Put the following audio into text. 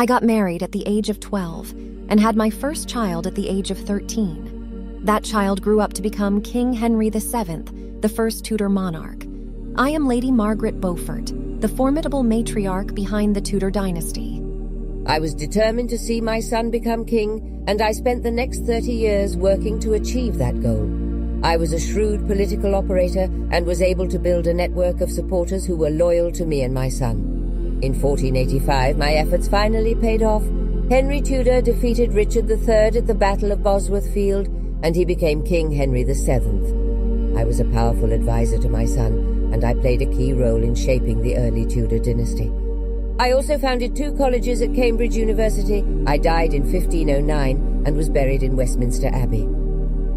I got married at the age of 12 and had my first child at the age of 13. That child grew up to become King Henry VII, the first Tudor monarch. I am Lady Margaret Beaufort, the formidable matriarch behind the Tudor dynasty. I was determined to see my son become king, and I spent the next 30 years working to achieve that goal. I was a shrewd political operator and was able to build a network of supporters who were loyal to me and my son. In 1485, my efforts finally paid off. Henry Tudor defeated Richard III at the Battle of Bosworth Field, and he became King Henry VII. I was a powerful advisor to my son, and I played a key role in shaping the early Tudor dynasty. I also founded two colleges at Cambridge University. I died in 1509 and was buried in Westminster Abbey.